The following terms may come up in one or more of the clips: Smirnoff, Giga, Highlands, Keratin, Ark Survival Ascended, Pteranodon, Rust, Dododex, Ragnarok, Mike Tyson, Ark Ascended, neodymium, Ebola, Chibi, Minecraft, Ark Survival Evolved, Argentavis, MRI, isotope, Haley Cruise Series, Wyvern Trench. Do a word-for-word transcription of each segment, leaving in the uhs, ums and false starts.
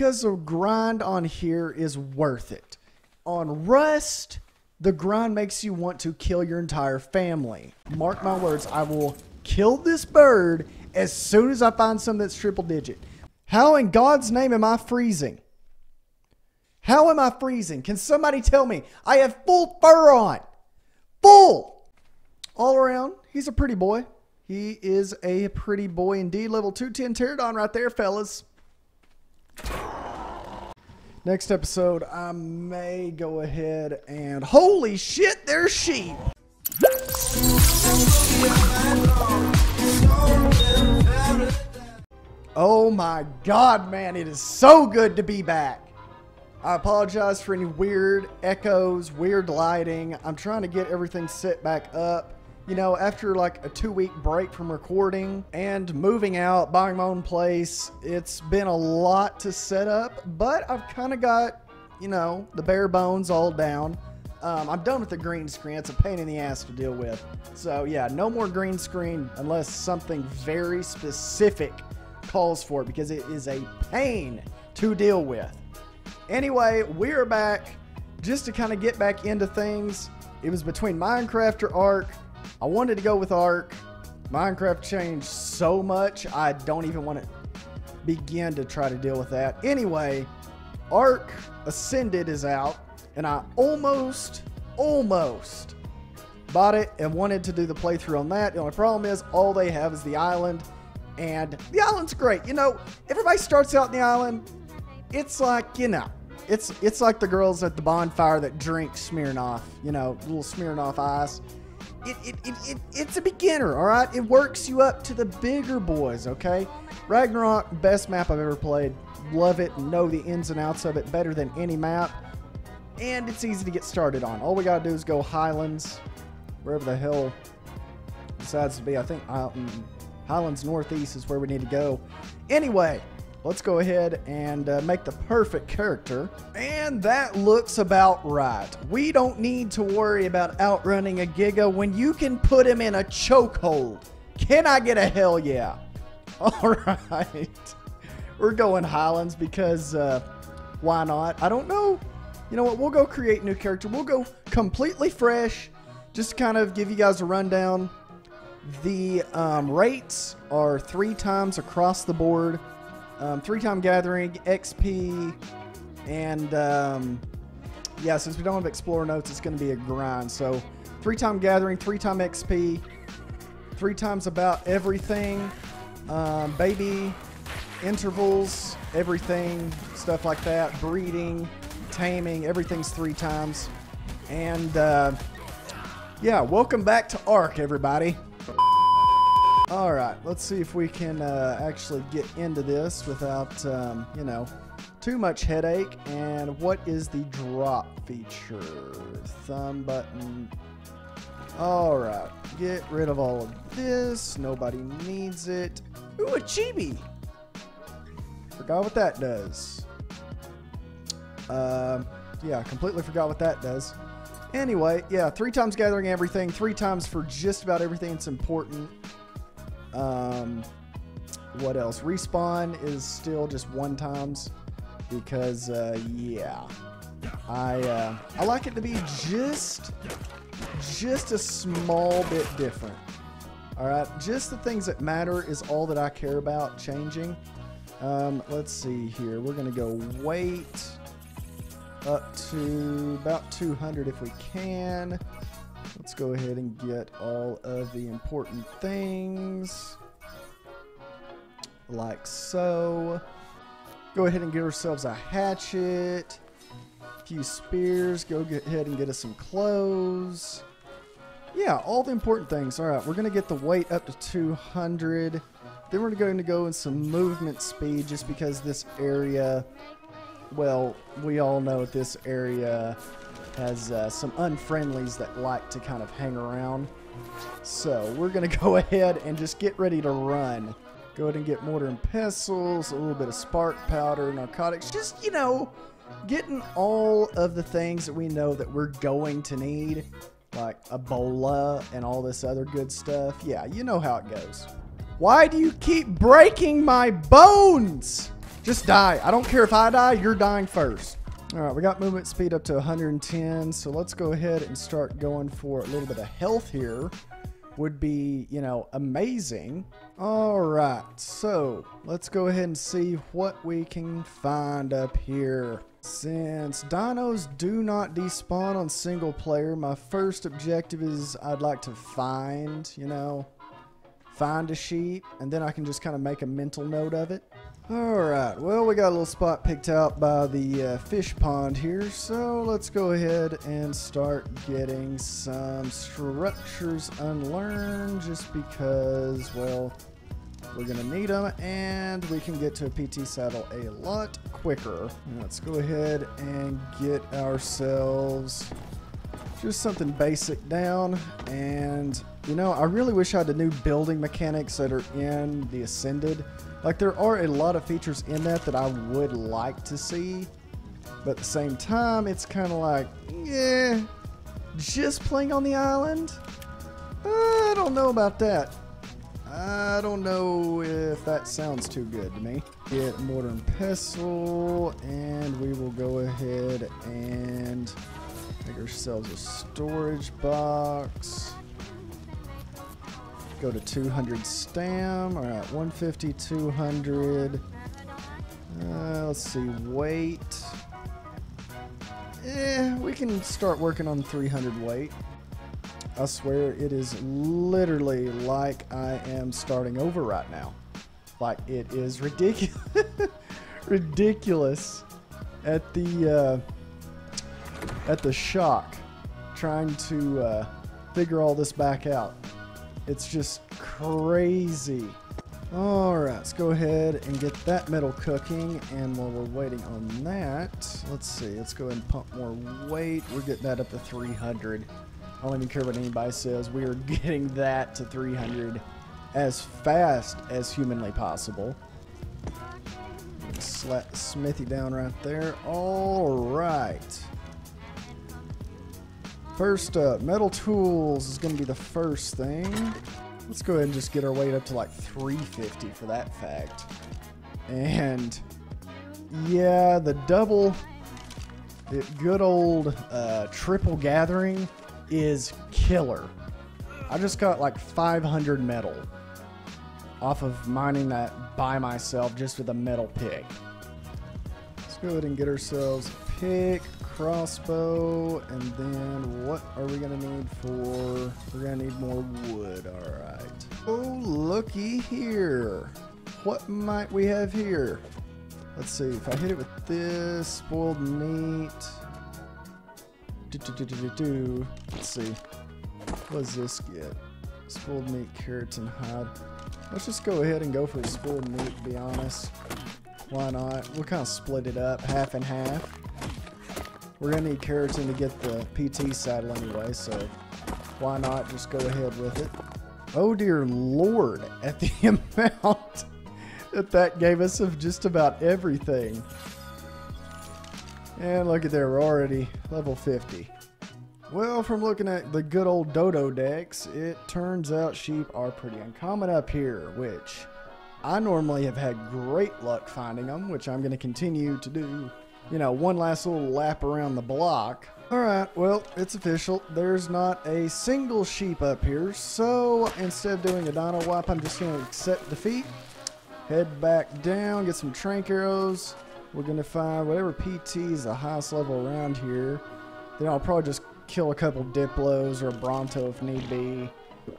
because the grind on here is worth it. On Rust, the grind makes you want to kill your entire family. Mark my words, I will kill this bird as soon as I find something that's triple digit. How in God's name am I freezing? How am I freezing? Can somebody tell me? I have full fur on. Full. All around, he's a pretty boy. He is a pretty boy indeed. Level two ten Pteranodon right there, fellas. Next episode, I may go ahead and... Holy shit, they're sheep! Oh my God, man, it is so good to be back. I apologize for any weird echoes, weird lighting. I'm trying to get everything set back up. You know, after like a two week break from recording and moving out, buying my own place, it's been a lot to set up, but I've kind of got, you know, the bare bones all down. Um, I'm done with the green screen. It's a pain in the ass to deal with. So yeah, no more green screen unless something very specific calls for it, because it is a pain to deal with. Anyway, we're back just to kind of get back into things. It was between Minecraft or Ark. I wanted to go with Ark. Minecraft changed so much, I don't even want to begin to try to deal with that. Anyway, Ark Ascended is out, and I almost, almost bought it and wanted to do the playthrough on that. The only problem is all they have is the island, and the island's great. You know, everybody starts out in the island. It's like, you know, It's it's like the girls at the bonfire that drink Smirnoff, you know, little Smirnoff ice. It, it, it, it, it's a beginner, all right? It works you up to the bigger boys, okay? Ragnarok, best map I've ever played. Love it. Know the ins and outs of it better than any map. And it's easy to get started on. All we got to do is go Highlands, wherever the hell it decides to be. I think Highlands Northeast is where we need to go. Anyway, let's go ahead and uh, make the perfect character. And that looks about right. We don't need to worry about outrunning a Giga when you can put him in a chokehold. Can I get a hell yeah? All right. We're going Highlands because uh, why not? I don't know. You know what? We'll go create a new character. We'll go completely fresh. Just to kind of give you guys a rundown. The um, rates are three times across the board. Um, three-time gathering, X P, and um, yeah, since we don't have Explorer Notes, it's going to be a grind. So three-time gathering, three-time X P, three times about everything, um, baby, intervals, everything, stuff like that, breeding, taming, everything's three times. And uh, yeah, welcome back to Ark, everybody. All right, let's see if we can uh, actually get into this without, um, you know, too much headache. And what is the drop feature? Thumb button. All right, get rid of all of this. Nobody needs it. Ooh, a chibi. Forgot what that does. Uh, yeah, completely forgot what that does. Anyway, yeah, three times gathering everything, three times for just about everything that's important. Um, what else? Respawn is still just one times because, uh, yeah, I, uh, I like it to be just, just a small bit different. All right. Just the things that matter is all that I care about changing. Um, let's see here. We're going to go weight up to about two hundred if we can. Let's go ahead and get all of the important things, like so. Go ahead and get ourselves a hatchet, a few spears, go get ahead and get us some clothes. Yeah, all the important things. All right, we're going to get the weight up to two hundred. Then we're going to go in some movement speed just because this area, well, we all know this area has uh, some unfriendlies that like to kind of hang around. So we're going to go ahead and just get ready to run. Go ahead and get mortar and pestles, a little bit of spark powder, narcotics. Just, you know, getting all of the things that we know that we're going to need, like Ebola and all this other good stuff. Yeah, you know how it goes. Why do you keep breaking my bones? Just die. I don't care if I die, you're dying first. All right, we got movement speed up to one hundred ten, so let's go ahead and start going for a little bit of health here. Would be, you know, amazing. All right, so let's go ahead and see what we can find up here. Since dinos do not despawn on single player, my first objective is I'd like to find, you know, find a sheep, and then I can just kind of make a mental note of it. Alright, well, we got a little spot picked out by the uh, fish pond here, so let's go ahead and start getting some structures unlearned just because, well, we're going to need them, and we can get to a P T saddle a lot quicker. Let's go ahead and get ourselves just something basic down, and, you know, I really wish I had the new building mechanics that are in the Ascended. Like, there are a lot of features in that that I would like to see, but at the same time, it's kind of like, yeah, just playing on the island? Uh, I don't know about that. I don't know if that sounds too good to me. Get mortar and pestle, and we will go ahead and make ourselves a storage box. Go to two hundred stam. All right, one fifty, two hundred. Uh, let's see, weight. Eh, we can start working on three hundred weight. I swear it is literally like I am starting over right now. Like, it is ridiculous. ridiculous at the, uh, at the shock trying to uh, figure all this back out. It's just crazy. All right, let's go ahead and get that metal cooking. And while we're waiting on that, let's see, let's go ahead and pump more weight. We're getting that up to three hundred. I don't even care what anybody says. We are getting that to three hundred as fast as humanly possible. Slap Smithy down right there. All right. First up, metal tools is going to be the first thing. Let's go ahead and just get our weight up to like three fifty for that fact. And yeah, the double, the good old uh, triple gathering is killer. I just got like five hundred metal off of mining that by myself just with a metal pick. Let's go ahead and get ourselves a pick. Crossbow, and then what are we gonna need for? We're gonna need more wood. All right. Oh, looky here. What might we have here? Let's see. If I hit it with this, spoiled meat. Do, do, do, do, do, do. Let's see. What does this get? Spoiled meat, carrots, and hide. Let's just go ahead and go for spoiled meat, to be honest. Why not? We'll kind of split it up, half and half. We're going to need keratin to get the P T saddle anyway, so why not just go ahead with it? Oh dear lord, at the amount that that gave us of just about everything. And look at there, we're already level fifty. Well, from looking at the good old Dododex, it turns out sheep are pretty uncommon up here, which I normally have had great luck finding them, which I'm going to continue to do. You know, one last little lap around the block. All right, well, it's official. There's not a single sheep up here. So instead of doing a dino wipe, I'm just going to accept defeat. Head back down, get some trank arrows. We're going to find whatever P T is the highest level around here. Then I'll probably just kill a couple Diplos or a Bronto if need be.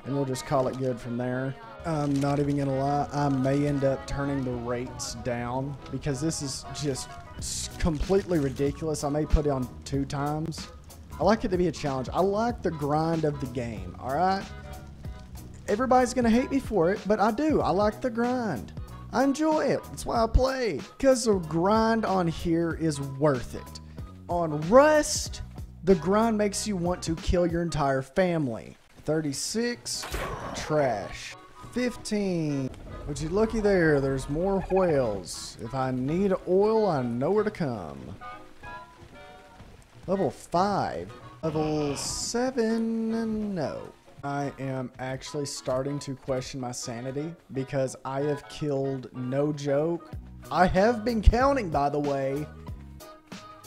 And we'll just call it good from there. I'm not even going to lie. I may end up turning the rates down because this is just completely ridiculous. I may put it on two times. I like it to be a challenge. I like the grind of the game. All right, everybody's gonna hate me for it, but I do. I like the grind. I enjoy it. That's why I play, because the grind on here is worth it. On Rust, the grind makes you want to kill your entire family. Thirty-six trash. Fifteen. Would you looky there, there's more whales. If I need oil, I know where to come. Level five. Level seven, no. I am actually starting to question my sanity because I have killed, no joke, I have been counting, by the way,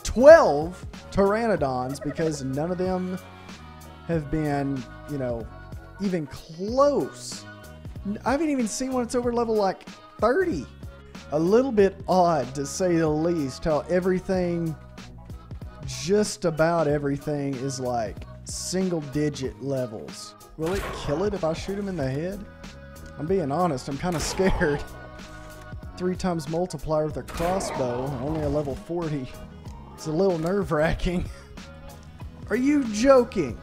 twelve pteranodons, because none of them have been, you know, even close. I haven't even seen one that's over level like thirty. A little bit odd, to say the least, how everything, just about everything, is like single digit levels. Will it kill it if I shoot him in the head? I'm being honest, I'm kind of scared. Three times multiplier with a crossbow, only a level forty. It's a little nerve-wracking. Are you joking?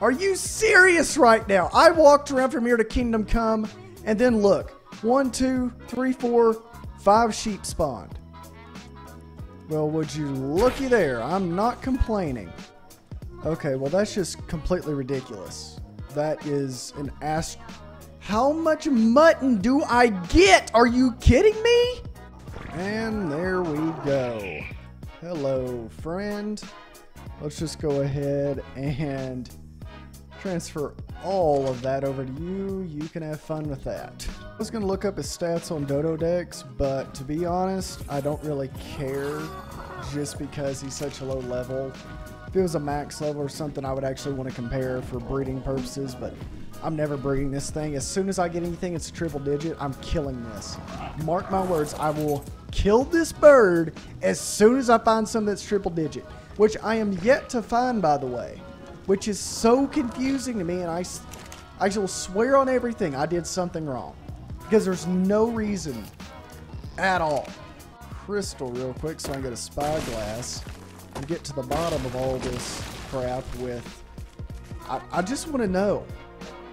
Are you serious right now? I walked around from here to Kingdom Come, and then look. One, two, three, four, five sheep spawned. Well, would you looky there? I'm not complaining. Okay, well, that's just completely ridiculous. That is an ast... How much mutton do I get? Are you kidding me? And there we go. Hello, friend. Let's just go ahead and transfer all of that over to you. You can have fun with that. I was gonna look up his stats on Dododex, but to be honest, I don't really care just because he's such a low level. If it was a max level or something, I would actually want to compare for breeding purposes, but I'm never breeding this thing. As soon as I get anything it's a triple digit, I'm killing this. Mark my words, I will kill this bird as soon as I find something that's triple digit, which I am yet to find, by the way, which is so confusing to me, and I, I will swear on everything I did something wrong, because there's no reason at all. Crystal real quick so I can get a spyglass and get to the bottom of all this crap with... I, I just want to know.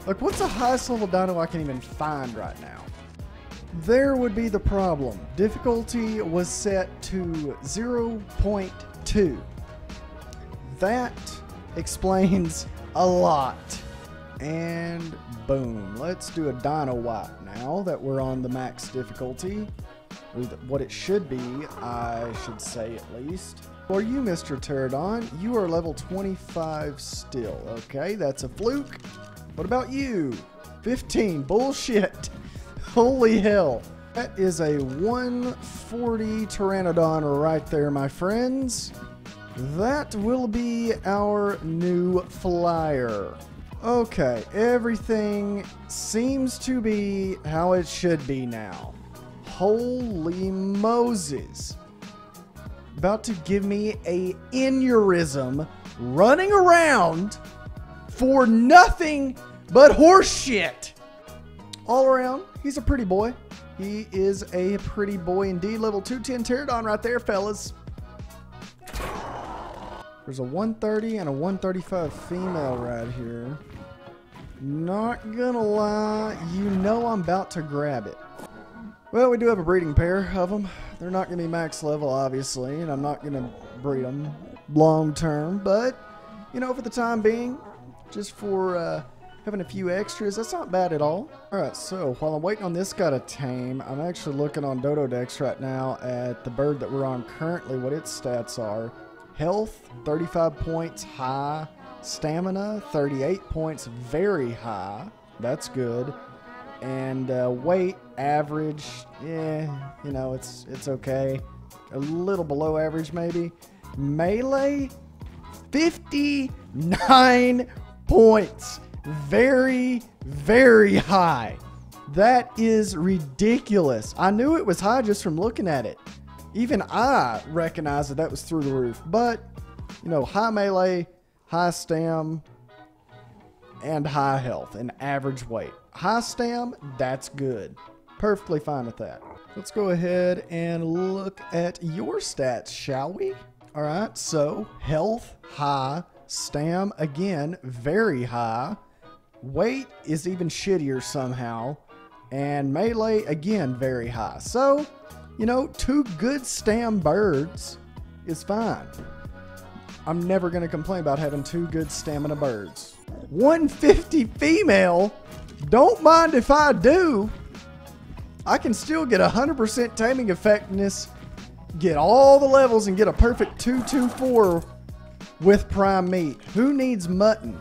Like, what's the highest level dino I can even find right now? There would be the problem. Difficulty was set to zero point two. That explains a lot. And boom, let's do a dino wipe now that we're on the max difficulty, or what it should be, I should say, at least. For you, Mister Pteranodon, you are level twenty-five still. Okay, that's a fluke. What about you? fifteen, bullshit. Holy hell. That is a one forty Pteranodon right there, my friends. That will be our new flyer. Okay, everything seems to be how it should be now. Holy Moses. About to give me a aneurysm running around for nothing but horse shit. All around, he's a pretty boy. He is a pretty boy indeed. Level two ten Pteranodon right there, fellas. There's a one thirty and a one thirty-five female right here. Not gonna lie, you know I'm about to grab it. Well, we do have a breeding pair of them. They're not gonna be max level, obviously, and I'm not gonna breed them long term, but, you know, for the time being, just for uh, having a few extras, that's not bad at all. All right, so while I'm waiting on this guy to tame, I'm actually looking on Dododex right now at the bird that we're on currently, what its stats are. Health, thirty-five points, high. Stamina, thirty-eight points, very high. That's good. And uh, weight, average, yeah, you know, it's, it's okay. A little below average, maybe. Melee, fifty-nine points. Very, very high. That is ridiculous. I knew it was high just from looking at it. Even I recognize that that was through the roof, but, you know, high melee, high stam, and high health, and average weight. High stam, that's good. Perfectly fine with that. Let's go ahead and look at your stats, shall we? All right, so health, high. Stam, again, very high. Weight is even shittier somehow. And melee, again, very high. So... you know, two good stam birds is fine. I'm never going to complain about having two good stamina birds. one fifty female? Don't mind if I do. I can still get one hundred percent taming effectiveness, get all the levels, and get a perfect two two four with prime meat. Who needs mutton?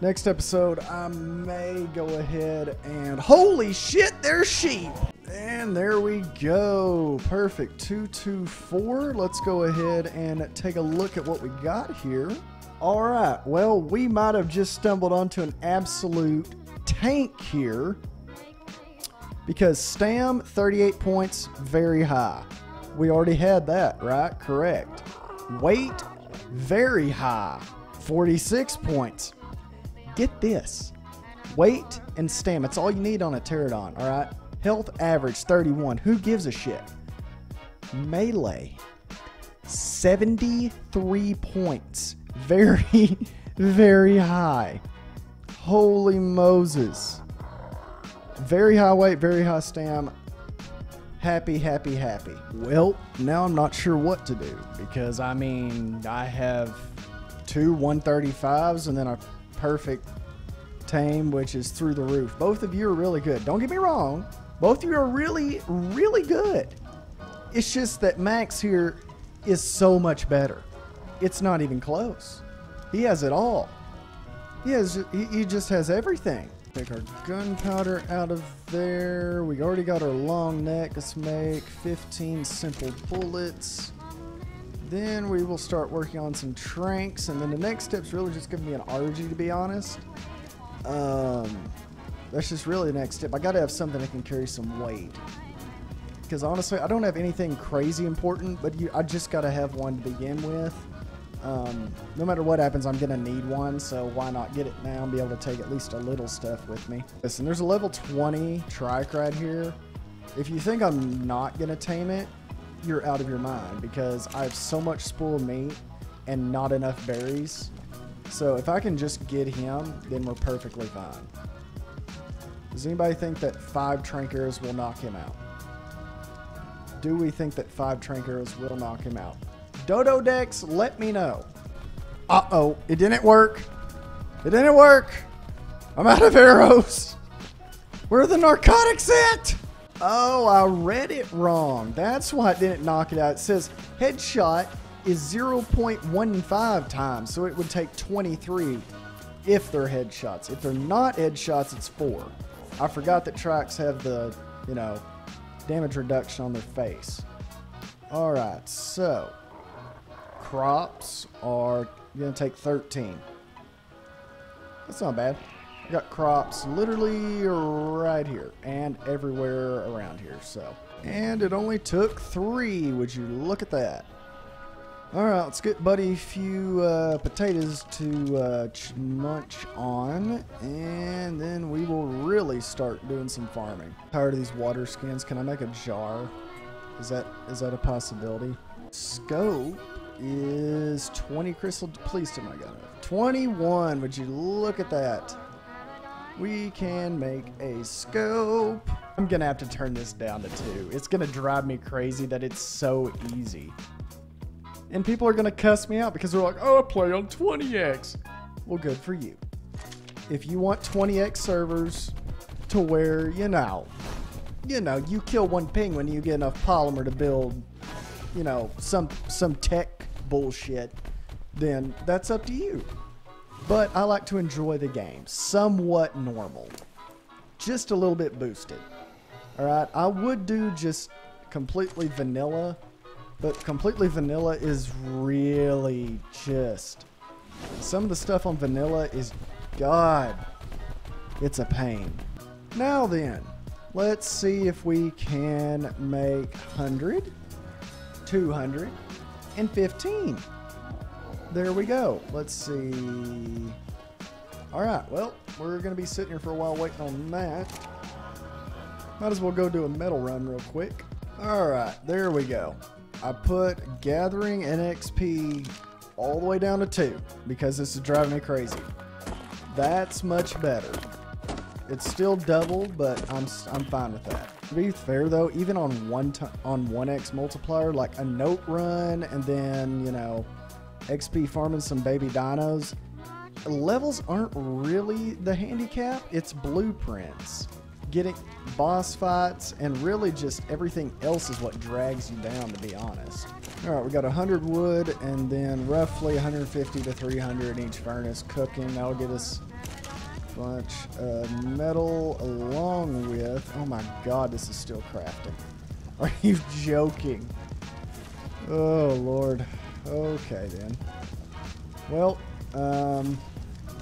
Next episode, I may go ahead and... Holy shit, they're sheep! And there we go. Perfect. two two four. Let's go ahead and take a look at what we got here. All right. Well, we might have just stumbled onto an absolute tank here. Because Stam, thirty-eight points, very high. We already had that, right? Correct. Weight, very high. forty-six points. Get this. Weight and Stam. That's all you need on a Pteranodon, all right? Health average, thirty-one. Who gives a shit? Melee, seventy-three points. Very, very high. Holy Moses. Very high weight, very high Stam. Happy, happy, happy. Well, now I'm not sure what to do because, I mean, I have two one thirty-fives and then a perfect tame, which is through the roof. Both of you are really good. Don't get me wrong. Both of you are really, really good. It's just that Max here is so much better. It's not even close. He has it all. He, has, he, he just has everything. Take our gunpowder out of there. We already got our long neck. Let's make fifteen simple bullets. Then we will start working on some tranks. And then the next step's really just gonna be an R G, to be honest. Um, that's just really the next step. I gotta have something that can carry some weight. Because honestly, I don't have anything crazy important, but you, I just gotta have one to begin with. Um, no matter what happens, I'm gonna need one, so why not get it now and be able to take at least a little stuff with me. Listen, there's a level twenty trike right here. If you think I'm not gonna tame it, you're out of your mind, because I have so much spool meat and not enough berries. So if I can just get him, then we're perfectly fine. Does anybody think that five trank arrows will knock him out? Do we think that five trank arrows will knock him out? Dododex, let me know. Uh-oh, it didn't work. It didn't work. I'm out of arrows. Where are the narcotics at? Oh, I read it wrong. That's why it didn't knock it out. It says headshot is zero point one five times, so it would take twenty-three if they're headshots. If they're not headshots, it's four. I forgot that trikes have the, you know, damage reduction on their face. All right, so crops are gonna take thirteen. That's not bad. I got crops literally right here and everywhere around here, so. And it only took three, would you look at that. All right, let's get Buddy a few uh, potatoes to uh, munch on, and then we will really start doing some farming. Tired of these water skins. Can I make a jar? Is that is that a possibility? Scope is twenty crystal. Please tell me I got it. twenty-one. Would you look at that? We can make a scope. I'm gonna have to turn this down to two. It's gonna drive me crazy that it's so easy. And people are going to cuss me out because they're like, oh, I play on twenty X. Well, good for you. If you want twenty X servers to where, you know, you know, you kill one penguin, you get enough polymer to build, you know, some, some tech bullshit, then that's up to you. But I like to enjoy the game somewhat normal, just a little bit boosted. All right. I would do just completely vanilla. But completely vanilla is really just... Some of the stuff on vanilla is... God, it's a pain. Now then, let's see if we can make one hundred, two hundred, and fifteen. There we go. Let's see. All right, well, we're going to be sitting here for a while waiting on that. Might as well go do a metal run real quick. All right, there we go. I put gathering and X P all the way down to two because this is driving me crazy. That's much better. It's still double, but I'm I'm fine with that. To be fair though, even on one on one X multiplier, like a note run and then, you know, X P farming some baby dinos, levels aren't really the handicap. It's blueprints. Getting boss fights and really just everything else is what drags you down, to be honest. All right, we got one hundred wood and then roughly one hundred fifty to three hundred in each furnace cooking. That'll get us bunch of metal along with... Oh my god, this is still crafting. Are you joking? Oh lord. Okay then. Well, um,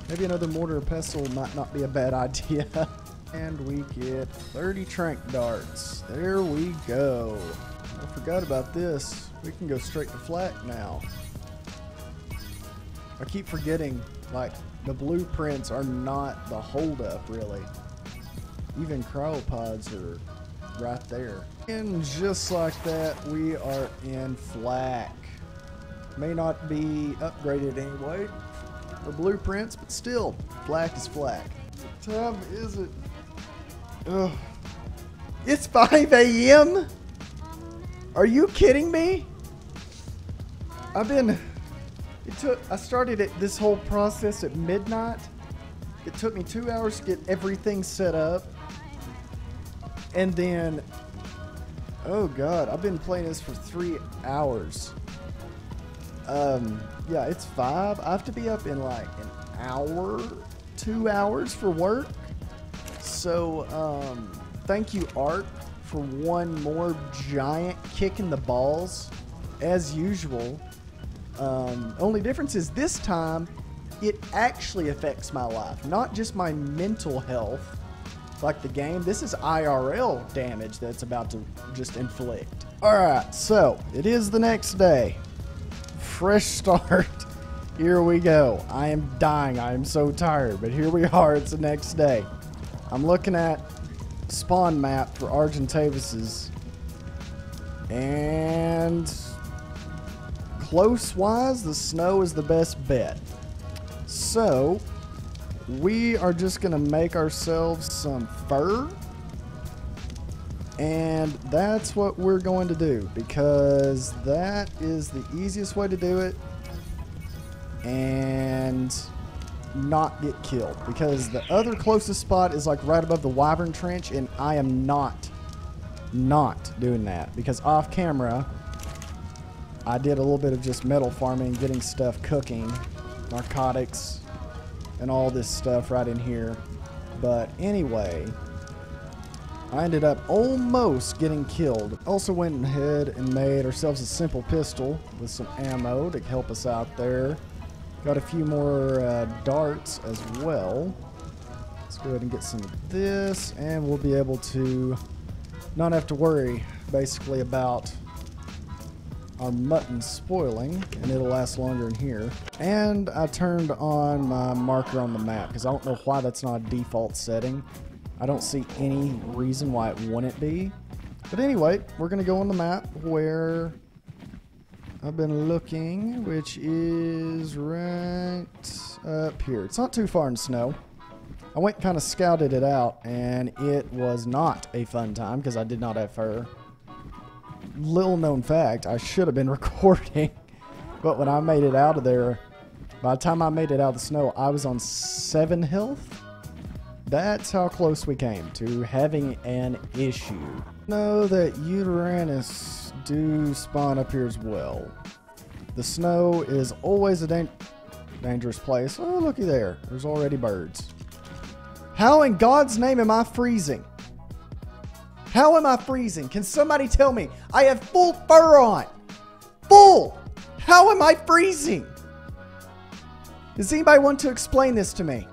maybe another mortar and pestle might not be a bad idea. And we get thirty tranq darts. There we go. I forgot about this. We can go straight to flak now. I keep forgetting, like, the blueprints are not the holdup, really. Even cryopods are right there. And just like that, we are in flak. May not be upgraded anyway, the blueprints, but still, flak is flak. What time is it? Ugh. It's five A M? Are you kidding me? I've been... It took, I started it, this whole process at midnight. It took me two hours to get everything set up. And then, oh God, I've been playing this for three hours. Um, yeah, it's five. I have to be up in like an hour, two hours for work. So, um, thank you, Ark, for one more giant kick in the balls, as usual. Um, only difference is this time it actually affects my life, not just my mental health like the game. This is I R L damage that's about to just inflict. Alright, so it is the next day. Fresh start. Here we go. I am dying. I am so tired, but here we are. It's the next day. I'm looking at spawn map for Argentavis's and... close-wise, the snow is the best bet. So, we are just going to make ourselves some fur. And that's what we're going to do, because that is the easiest way to do it and not get killed. Because the other closest spot is like right above the Wyvern Trench, and I am not, not doing that. Because off-camera... I did a little bit of just metal farming, getting stuff cooking, narcotics, and all this stuff right in here. But anyway, I ended up almost getting killed. Also went ahead and made ourselves a simple pistol with some ammo to help us out there. Got a few more uh, darts as well. Let's go ahead and get some of this, and we'll be able to not have to worry, basically, about our mutton spoiling, and it'll last longer in here. And I turned on my marker on the map, because I don't know why that's not a default setting. I don't see any reason why it wouldn't be. But anyway, we're gonna go on the map where I've been looking, which is right up here. It's not too far in snow. I went and kind of scouted it out, and it was not a fun time, because I did not have fur. Little known fact, I should have been recording, but when I made it out of there, by the time I made it out of the snow, I was on seven health. That's how close we came to having an issue. Know that Uteranus do spawn up here as well. The snow is always a dang dangerous place. Oh, looky there. There's already birds. How in God's name am I freezing? How am I freezing? Can somebody tell me? I have full fur on. Full. How am I freezing? Does anybody want to explain this to me?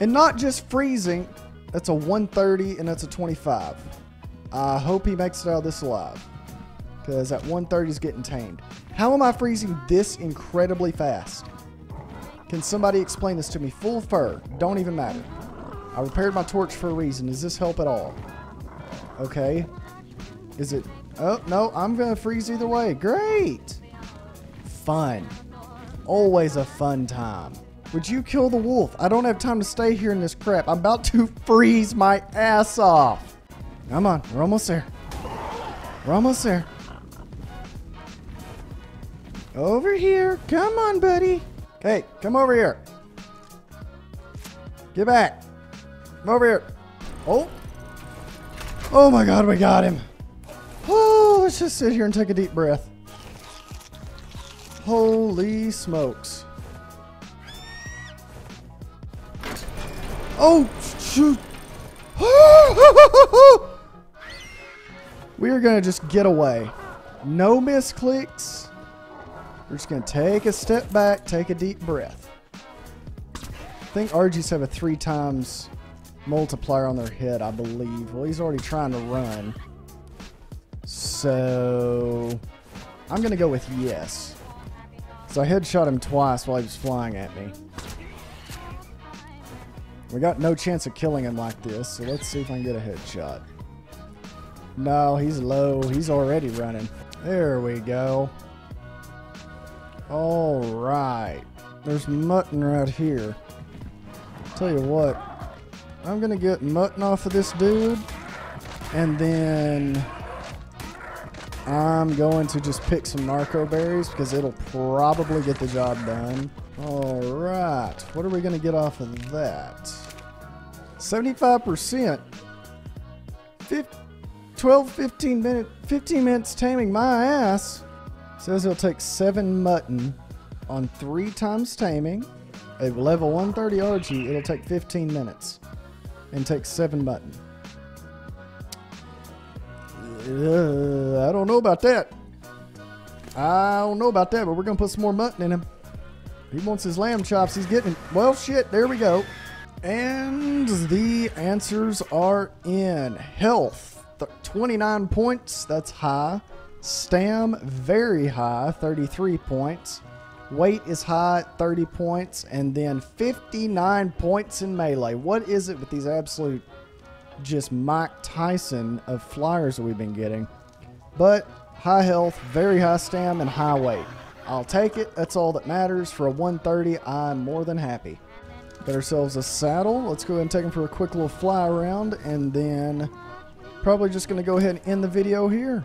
And not just freezing. That's a one thirty and that's a twenty-five. I hope he makes it out of this alive, because that one thirty is getting tamed. How am I freezing this incredibly fast? Can somebody explain this to me? Full fur. Don't even matter. I repaired my torch for a reason. Does this help at all? Okay. Is it... Oh, no. I'm going to freeze either way. Great. Fun. Always a fun time. Would you kill the wolf? I don't have time to stay here in this crap. I'm about to freeze my ass off. Come on. We're almost there. We're almost there. Over here. Come on, buddy. Okay. Come over here. Get back. Come over here. Oh. Oh my god, we got him. Oh, let's just sit here and take a deep breath. Holy smokes. Oh, shoot. We are going to just get away. No misclicks. We're just going to take a step back, take a deep breath. I think R Gs have a three times multiplier on their head, I believe. Well, he's already trying to run. So I'm going to go with yes. So I headshot him twice while he was flying at me. We got no chance of killing him like this, so let's see if I can get a headshot. No, he's low. He's already running. There we go. All right. There's mutton right here. Tell you what, I'm going to get mutton off of this dude, and then I'm going to just pick some narco berries because it'll probably get the job done. All right, what are we going to get off of that? seventy-five percent, twelve, fifteen minutes, fifteen minutes taming my ass. Says it'll take seven mutton on three times taming. A level one thirty R G, it'll take fifteen minutes and take seven mutton. Uh, I don't know about that. I don't know about that, but we're going to put some more mutton in him. He wants his lamb chops. He's getting, well, shit, there we go. And the answers are in. Health, twenty-nine points, that's high. Stam, very high, thirty-three points. Weight is high, thirty points. And then fifty-nine points in melee. What is it with these absolute just Mike Tyson of flyers that we've been getting? But high health, very high stam, and high weight. I'll take it. That's all that matters. For a one thirty, I'm more than happy. Got ourselves a saddle. Let's go ahead and take him for a quick little fly around, and then probably just going to go ahead and end the video here.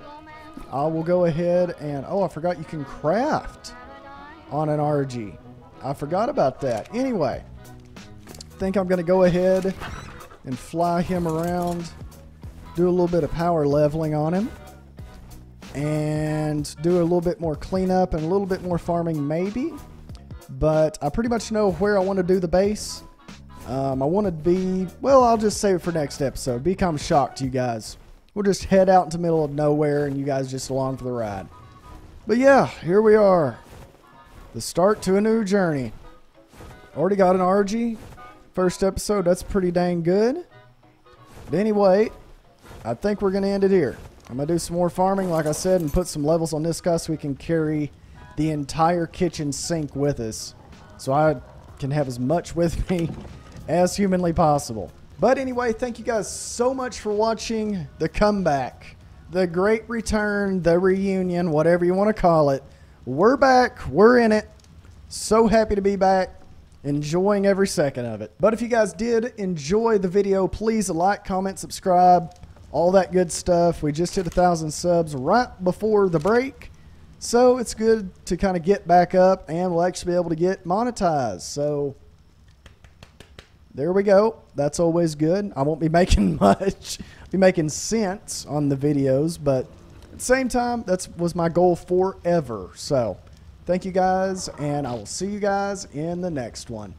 I will go ahead and, oh, I forgot you can craft on an R G. I forgot about that. Anyway, I think I'm going to go ahead and fly him around, do a little bit of power leveling on him, and do a little bit more cleanup and a little bit more farming maybe. But I pretty much know where I want to do the base. Um, I want to be, well, I'll just save it for next episode. Become shocked, you guys. We'll just head out into the middle of nowhere and you guys just along for the ride. But yeah, here we are. The start to a new journey. Already got an R G. First episode, that's pretty dang good. But anyway, I think we're going to end it here. I'm going to do some more farming, like I said, and put some levels on this guy so we can carry the entire kitchen sink with us. So I can have as much with me as humanly possible. But anyway, thank you guys so much for watching the comeback, the great return, the reunion, whatever you want to call it. We're back. We're in it. So happy to be back. Enjoying every second of it. But if you guys did enjoy the video, please like, comment, subscribe. All that good stuff. We just hit a thousand subs right before the break. So it's good to kind of get back up, and we'll actually be able to get monetized. So there we go. That's always good. I won't be making much. I'll be making cents on the videos, but at the same time, that was my goal forever. So thank you guys, and I will see you guys in the next one.